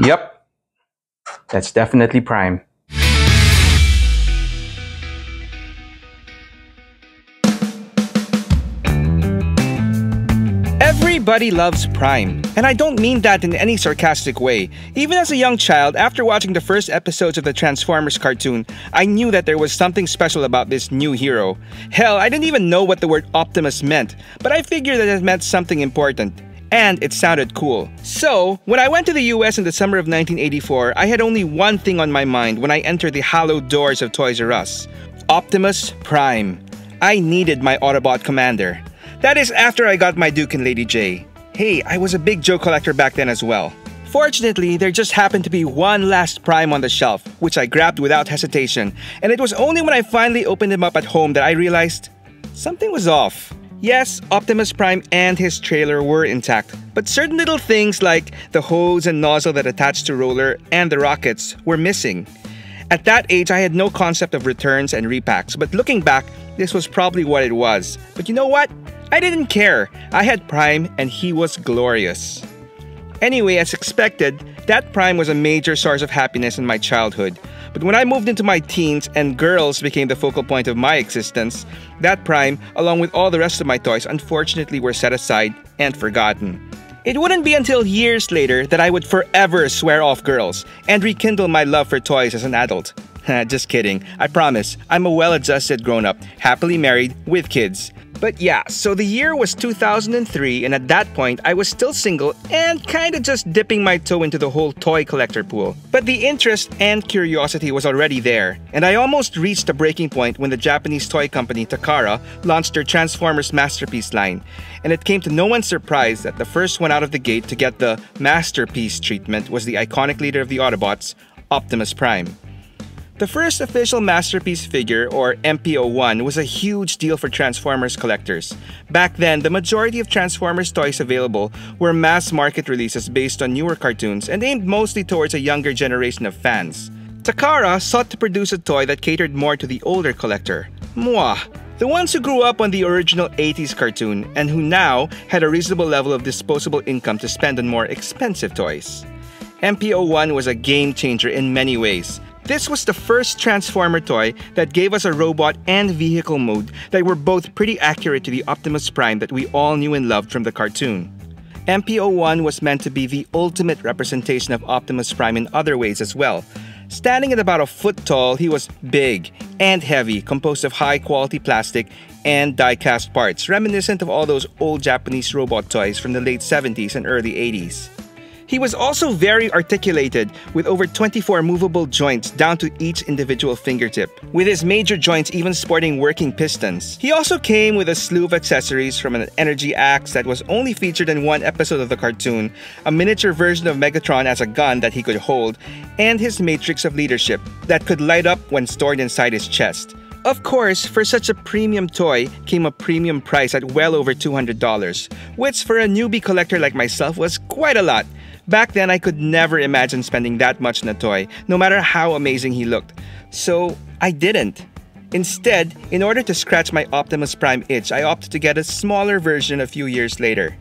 Yep, that's definitely prime. Everybody loves Prime, and I don't mean that in any sarcastic way. Even as a young child, after watching the first episodes of the Transformers cartoon, I knew that there was something special about this new hero. Hell, I didn't even know what the word Optimus meant, but I figured that it meant something important. And it sounded cool. So, when I went to the US in the summer of 1984, I had only one thing on my mind when I entered the hallowed doors of Toys R Us. Optimus Prime. I needed my Autobot commander. That is after I got my Duke and Lady J. Hey, I was a big Joe collector back then as well. Fortunately, there just happened to be one last Prime on the shelf, which I grabbed without hesitation, and it was only when I finally opened him up at home that I realized something was off. Yes, Optimus Prime and his trailer were intact, but certain little things like the hose and nozzle that attached to Roller and the rockets were missing. At that age, I had no concept of returns and repacks, but looking back, this was probably what it was. But you know what? I didn't care. I had Prime and he was glorious. Anyway, as expected, that Prime was a major source of happiness in my childhood. But when I moved into my teens and girls became the focal point of my existence, that Prime, along with all the rest of my toys, unfortunately were set aside and forgotten. It wouldn't be until years later that I would forever swear off girls and rekindle my love for toys as an adult. Just kidding. I promise, I'm a well-adjusted grown-up, happily married, with kids. But yeah, so the year was 2003, and at that point, I was still single and kinda just dipping my toe into the whole toy collector pool. But the interest and curiosity was already there, and I almost reached a breaking point when the Japanese toy company Takara launched their Transformers Masterpiece line. And it came to no one's surprise that the first one out of the gate to get the Masterpiece treatment was the iconic leader of the Autobots, Optimus Prime. The first official Masterpiece figure, or MP01, was a huge deal for Transformers collectors. Back then, the majority of Transformers toys available were mass-market releases based on newer cartoons and aimed mostly towards a younger generation of fans. Takara sought to produce a toy that catered more to the older collector. Moi. The ones who grew up on the original 80s cartoon and who now had a reasonable level of disposable income to spend on more expensive toys. MP01 was a game-changer in many ways. This was the first Transformer toy that gave us a robot and vehicle mode that were both pretty accurate to the Optimus Prime that we all knew and loved from the cartoon. MP01 was meant to be the ultimate representation of Optimus Prime in other ways as well. Standing at about a foot tall, he was big and heavy, composed of high-quality plastic and die-cast parts, reminiscent of all those old Japanese robot toys from the late 70s and early 80s. He was also very articulated, with over 24 movable joints down to each individual fingertip, with his major joints even sporting working pistons. He also came with a slew of accessories, from an energy axe that was only featured in one episode of the cartoon, a miniature version of Megatron as a gun that he could hold, and his matrix of leadership that could light up when stored inside his chest. Of course, for such a premium toy came a premium price at well over $200, which for a newbie collector like myself was quite a lot. Back then, I could never imagine spending that much on a toy, no matter how amazing he looked. So, I didn't. Instead, in order to scratch my Optimus Prime itch, I opted to get a smaller version a few years later.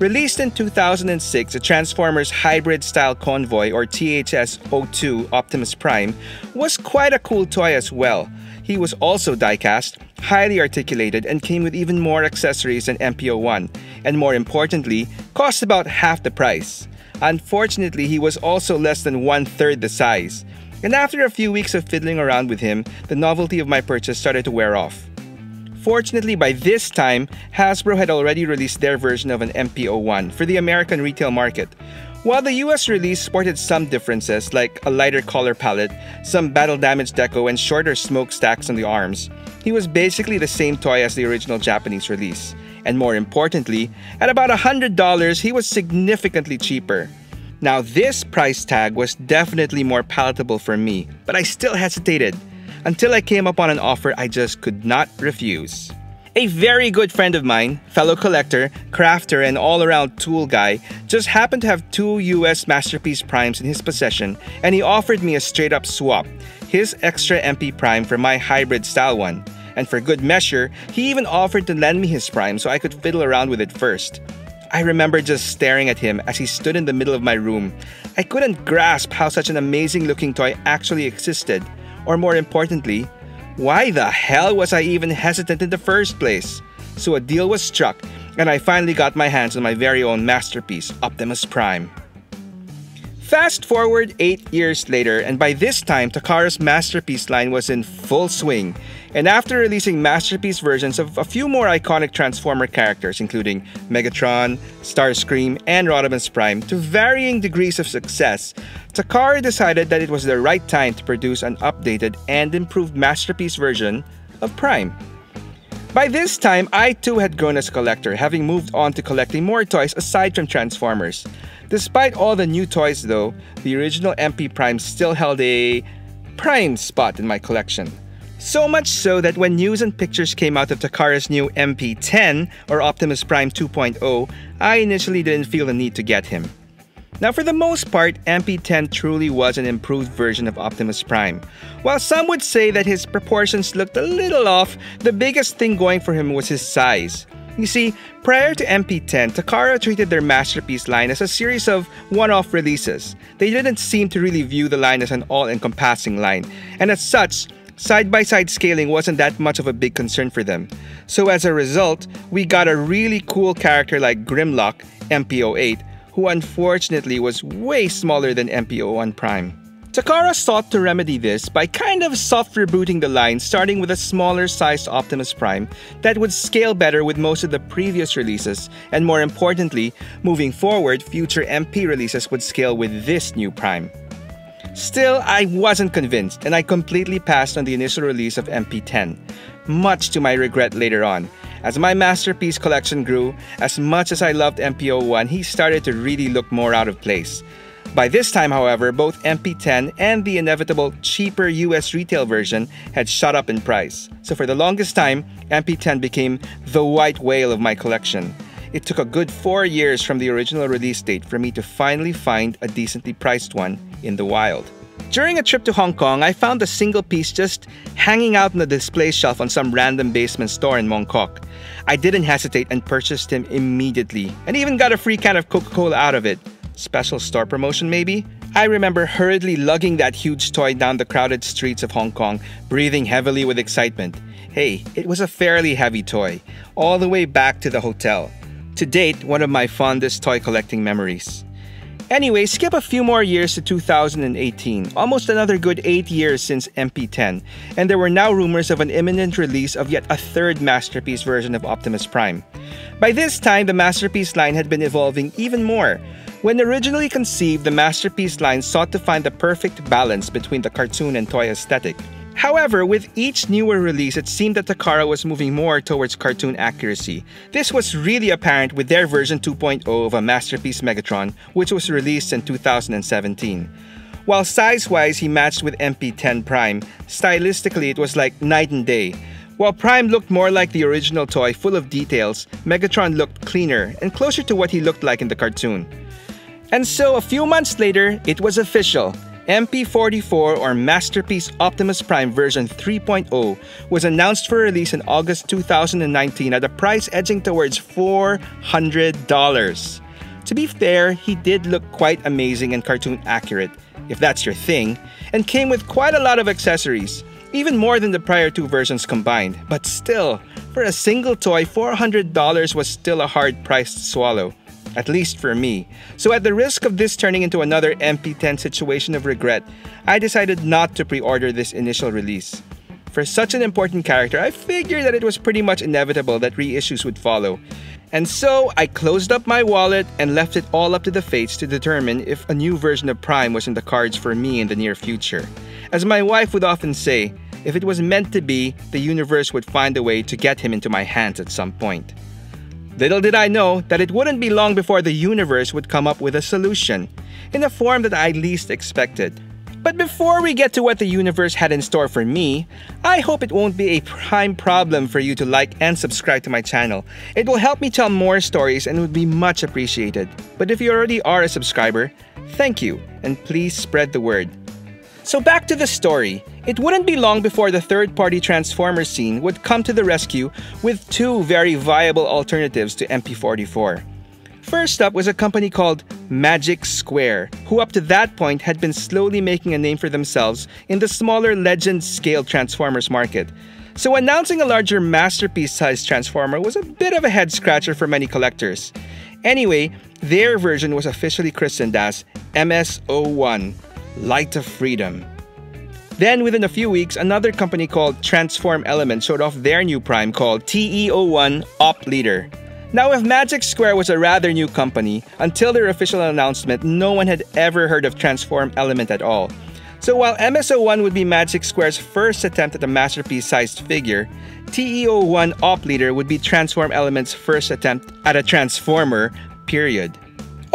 Released in 2006, the Transformers Hybrid Style Convoy, or THS-02 Optimus Prime, was quite a cool toy as well. He was also die-cast, highly articulated, and came with even more accessories than MP01, and more importantly, cost about half the price. Unfortunately, he was also less than one-third the size, and after a few weeks of fiddling around with him, the novelty of my purchase started to wear off. Fortunately, by this time, Hasbro had already released their version of an MP01 for the American retail market. While the US release sported some differences, like a lighter color palette, some battle-damaged deco, and shorter smokestacks on the arms, he was basically the same toy as the original Japanese release. And more importantly, at about $100, he was significantly cheaper. Now, this price tag was definitely more palatable for me, but I still hesitated, until I came upon an offer I just could not refuse. A very good friend of mine, fellow collector, crafter, and all-around tool guy, just happened to have two US Masterpiece Primes in his possession, and he offered me a straight-up swap, his extra MP Prime for my hybrid style one. And for good measure, he even offered to lend me his Prime so I could fiddle around with it first. I remember just staring at him as he stood in the middle of my room. I couldn't grasp how such an amazing-looking toy actually existed, or more importantly, why the hell was I even hesitant in the first place? So a deal was struck, and I finally got my hands on my very own masterpiece, Optimus Prime. Fast forward 8 years later, and by this time, Takara's masterpiece line was in full swing. And after releasing masterpiece versions of a few more iconic Transformer characters, including Megatron, Starscream, and Rodimus Prime, to varying degrees of success, Takara decided that it was the right time to produce an updated and improved masterpiece version of Prime. By this time, I too had grown as a collector, having moved on to collecting more toys aside from Transformers. Despite all the new toys though, the original MP Prime still held a prime spot in my collection. So much so that when news and pictures came out of Takara's new MP10 or Optimus Prime 2.0, I initially didn't feel the need to get him. Now, for the most part, MP10 truly was an improved version of Optimus Prime. While some would say that his proportions looked a little off, the biggest thing going for him was his size. You see, prior to MP10, Takara treated their masterpiece line as a series of one-off releases. They didn't seem to really view the line as an all-encompassing line, and as such, side-by-side scaling wasn't that much of a big concern for them. So as a result, we got a really cool character like Grimlock, MP08, who unfortunately was way smaller than MP01 Prime. Takara sought to remedy this by kind of soft rebooting the line, starting with a smaller sized Optimus Prime that would scale better with most of the previous releases, and more importantly, moving forward, future MP releases would scale with this new Prime. Still, I wasn't convinced, and I completely passed on the initial release of MP10, much to my regret later on. As my masterpiece collection grew, as much as I loved MP01, he started to really look more out of place. By this time, however, both MP10 and the inevitable cheaper US retail version had shot up in price. So for the longest time, MP10 became the white whale of my collection. It took a good 4 years from the original release date for me to finally find a decently priced one in the wild. During a trip to Hong Kong, I found a single piece just hanging out on the display shelf on some random basement store in Mong Kok. I didn't hesitate and purchased him immediately, and even got a free can of Coca-Cola out of it. Special store promotion, maybe? I remember hurriedly lugging that huge toy down the crowded streets of Hong Kong, breathing heavily with excitement. Hey, it was a fairly heavy toy, all the way back to the hotel. To date, one of my fondest toy collecting memories. Anyway, skip a few more years to 2018, almost another good 8 years since MP10, and there were now rumors of an imminent release of yet a third masterpiece version of Optimus Prime. By this time, the masterpiece line had been evolving even more. When originally conceived, the masterpiece line sought to find the perfect balance between the cartoon and toy aesthetic. However, with each newer release, it seemed that Takara was moving more towards cartoon accuracy. This was really apparent with their version 2.0 of a masterpiece Megatron, which was released in 2017. While size-wise he matched with MP10 Prime, stylistically it was like night and day. While Prime looked more like the original toy, full of details, Megatron looked cleaner and closer to what he looked like in the cartoon. And so, a few months later, it was official. MP44 or Masterpiece Optimus Prime version 3.0 was announced for release in August 2019 at a price edging towards $400. To be fair, he did look quite amazing and cartoon accurate, if that's your thing, and came with quite a lot of accessories, even more than the prior two versions combined. But still, for a single toy, $400 was still a hard price to swallow. At least for me. So at the risk of this turning into another MP10 situation of regret, I decided not to pre-order this initial release. For such an important character, I figured that it was pretty much inevitable that reissues would follow. And so, I closed up my wallet and left it all up to the fates to determine if a new version of Prime was in the cards for me in the near future. As my wife would often say, if it was meant to be, the universe would find a way to get him into my hands at some point. Little did I know that it wouldn't be long before the universe would come up with a solution, in a form that I least expected. But before we get to what the universe had in store for me, I hope it won't be a prime problem for you to like and subscribe to my channel. It will help me tell more stories and would be much appreciated. But if you already are a subscriber, thank you, and please spread the word. So back to the story. It wouldn't be long before the third-party Transformer scene would come to the rescue with two very viable alternatives to MP44. First up was a company called Magic Square, who up to that point had been slowly making a name for themselves in the smaller Legend-scale Transformers market. So announcing a larger masterpiece-sized Transformer was a bit of a head-scratcher for many collectors. Anyway, their version was officially christened as MS-01, Light of Freedom. Then, within a few weeks, another company called Transform Element showed off their new prime called TE-01 Op Leader. Now, if Magic Square was a rather new company, until their official announcement, no one had ever heard of Transform Element at all. So while MS-01 would be Magic Square's first attempt at a masterpiece-sized figure, TE-01 Op Leader would be Transform Element's first attempt at a Transformer, period.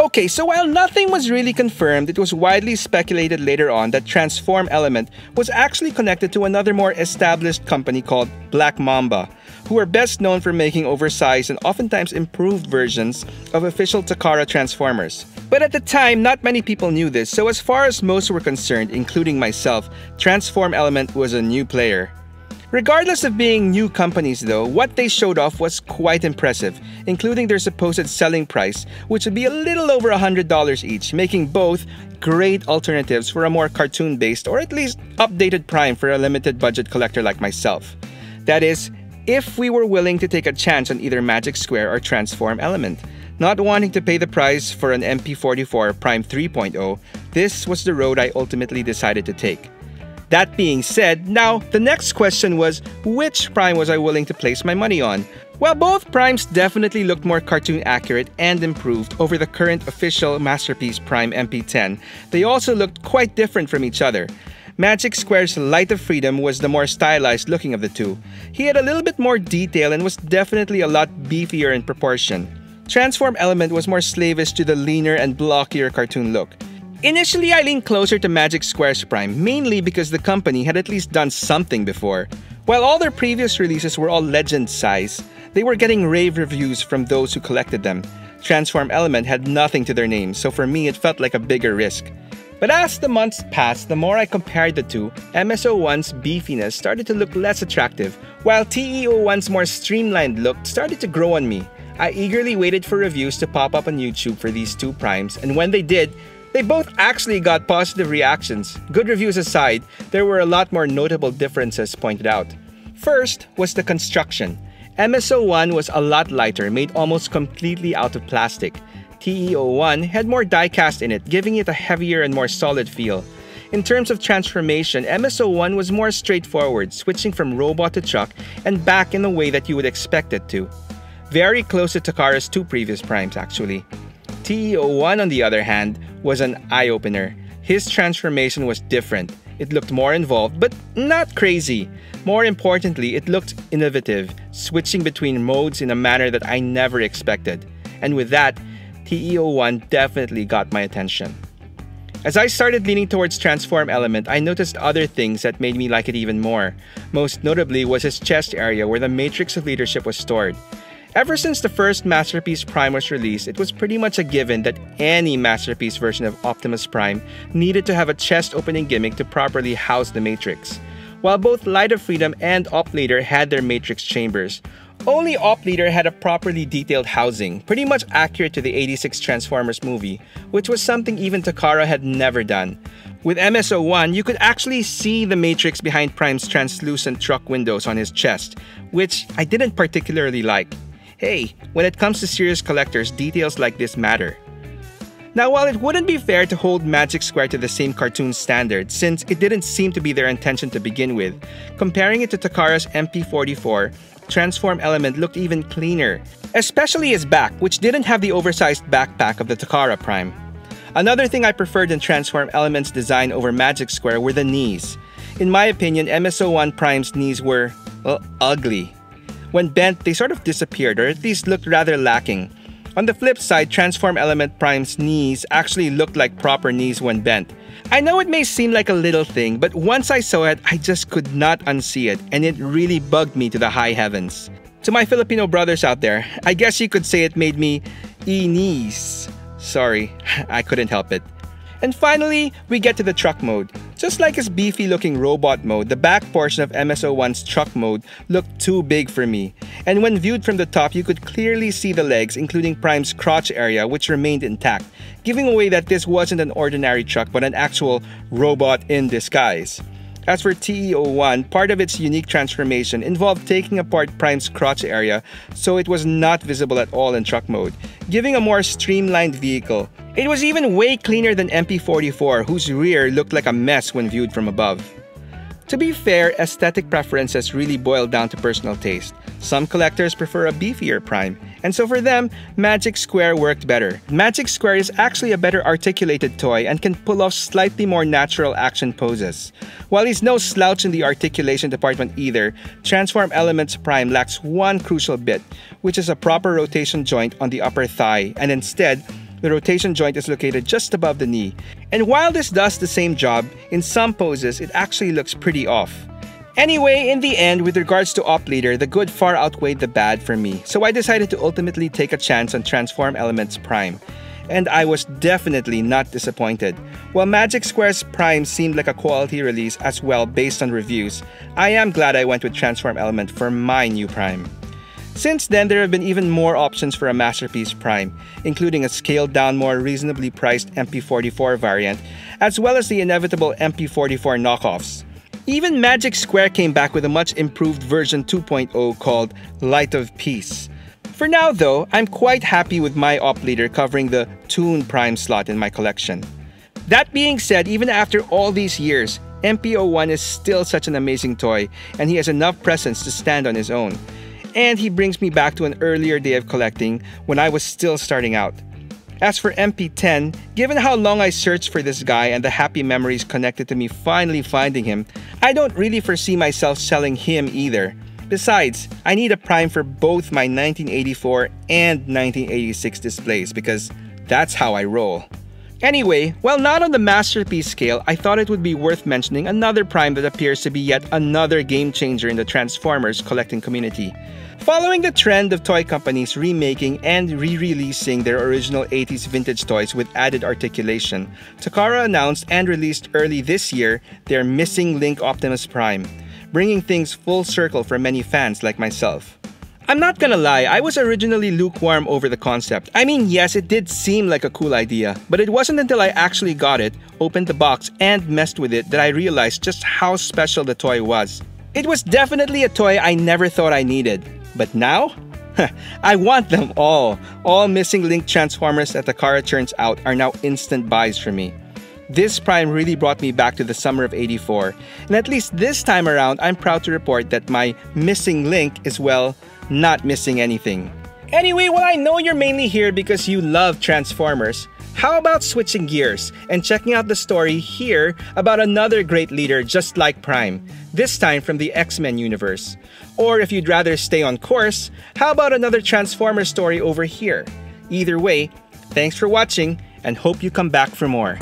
Okay, so while nothing was really confirmed, it was widely speculated later on that Transform Element was actually connected to another more established company called Black Mamba, who are best known for making oversized and oftentimes improved versions of official Takara Transformers. But at the time, not many people knew this, so as far as most were concerned, including myself, Transform Element was a new player. Regardless of being new companies though, what they showed off was quite impressive, including their supposed selling price, which would be a little over $100 each, making both great alternatives for a more cartoon-based or at least updated prime for a limited budget collector like myself. That is, if we were willing to take a chance on either Magic Square or Transform Element. Not wanting to pay the price for an MP44 Prime 3.0, this was the road I ultimately decided to take. That being said, now the next question was, which Prime was I willing to place my money on? Well, both Primes definitely looked more cartoon accurate and improved over the current official Masterpiece Prime MP10. They also looked quite different from each other. Magic Square's Light of Freedom was the more stylized looking of the two. He had a little bit more detail and was definitely a lot beefier in proportion. Transform Element was more slavish to the leaner and blockier cartoon look. Initially, I leaned closer to Magic Square's Prime, mainly because the company had at least done something before. While all their previous releases were all legend size, they were getting rave reviews from those who collected them. Transform Element had nothing to their name, so for me it felt like a bigger risk. But as the months passed, the more I compared the two, MS-01's beefiness started to look less attractive, while TE-01's more streamlined look started to grow on me. I eagerly waited for reviews to pop up on YouTube for these two Primes, and when they did, they both actually got positive reactions. Good reviews aside, there were a lot more notable differences pointed out. First was the construction. MS-01 was a lot lighter, made almost completely out of plastic. TE-01 had more die-cast in it, giving it a heavier and more solid feel. In terms of transformation, MS-01 was more straightforward, switching from robot to truck and back in the way that you would expect it to. Very close to Takara's two previous Primes, actually. TE-01, on the other hand, was an eye-opener. His transformation was different. It looked more involved, but not crazy. More importantly, it looked innovative, switching between modes in a manner that I never expected. And with that, TE-01 definitely got my attention. As I started leaning towards Transform Element, I noticed other things that made me like it even more. Most notably was his chest area, where the matrix of leadership was stored. Ever since the first Masterpiece Prime was released, it was pretty much a given that any Masterpiece version of Optimus Prime needed to have a chest-opening gimmick to properly house the Matrix. While both Light of Freedom and Op Leader had their Matrix chambers, only Op Leader had a properly detailed housing, pretty much accurate to the '86 Transformers movie, which was something even Takara had never done. With MS-01, you could actually see the Matrix behind Prime's translucent truck windows on his chest, which I didn't particularly like. Hey, when it comes to serious collectors, details like this matter. Now, while it wouldn't be fair to hold Magic Square to the same cartoon standard, since it didn't seem to be their intention to begin with, comparing it to Takara's MP44, Transform Element looked even cleaner, especially his back, which didn't have the oversized backpack of the Takara Prime. Another thing I preferred in Transform Element's design over Magic Square were the knees. In my opinion, MS-01 Prime's knees were, well, ugly. When bent, they sort of disappeared, or at least looked rather lacking. On the flip side, Transform Element Prime's knees actually looked like proper knees when bent. I know it may seem like a little thing, but once I saw it, I just could not unsee it, and it really bugged me to the high heavens. To my Filipino brothers out there, I guess you could say it made me e-knees. Sorry, I couldn't help it. And finally, we get to the truck mode. Just like his beefy-looking robot mode, the back portion of MS-01's truck mode looked too big for me. And when viewed from the top, you could clearly see the legs, including Prime's crotch area, which remained intact, giving away that this wasn't an ordinary truck but an actual robot in disguise. As for TE-01, part of its unique transformation involved taking apart Prime's crotch area, so it was not visible at all in truck mode, giving a more streamlined vehicle. It was even way cleaner than MP44, whose rear looked like a mess when viewed from above. To be fair, aesthetic preferences really boil down to personal taste. Some collectors prefer a beefier Prime, and so for them, Magic Square worked better. Magic Square is actually a better articulated toy and can pull off slightly more natural action poses. While he's no slouch in the articulation department either, Transform Elements Prime lacks one crucial bit, which is a proper rotation joint on the upper thigh, and instead, the rotation joint is located just above the knee. And while this does the same job, in some poses, it actually looks pretty off. Anyway, in the end, with regards to Op Leader, the good far outweighed the bad for me, so I decided to ultimately take a chance on Transform Elements Prime. And I was definitely not disappointed. While Magic Square's Prime seemed like a quality release as well based on reviews, I am glad I went with Transform Element for my new Prime. Since then, there have been even more options for a Masterpiece Prime, including a scaled-down, more reasonably priced MP44 variant, as well as the inevitable MP44 knockoffs. Even Magic Square came back with a much improved version 2.0 called Light of Peace. For now though, I'm quite happy with my Op Leader covering the Toon Prime slot in my collection. That being said, even after all these years, MP-01 is still such an amazing toy, and he has enough presence to stand on his own. And he brings me back to an earlier day of collecting when I was still starting out. As for MP10, given how long I searched for this guy and the happy memories connected to me finally finding him, I don't really foresee myself selling him either. Besides, I need a Prime for both my 1984 and 1986 displays because that's how I roll. Anyway, while not on the masterpiece scale, I thought it would be worth mentioning another Prime that appears to be yet another game changer in the Transformers collecting community. Following the trend of toy companies remaking and re-releasing their original 80s vintage toys with added articulation, Takara announced and released early this year their Missing Link Optimus Prime, bringing things full circle for many fans like myself. I'm not gonna lie, I was originally lukewarm over the concept. I mean, yes, it did seem like a cool idea, but it wasn't until I actually got it, opened the box, and messed with it that I realized just how special the toy was. It was definitely a toy I never thought I needed. But now? I want them all! All Missing Link Transformers that Takara churns out are now instant buys for me. This Prime really brought me back to the summer of '84, and at least this time around, I'm proud to report that my Missing Link is, well, not missing anything. Anyway, well, I know you're mainly here because you love Transformers. How about switching gears and checking out the story here about another great leader just like Prime, this time from the X-Men universe? Or if you'd rather stay on course, how about another Transformers story over here? Either way, thanks for watching and hope you come back for more.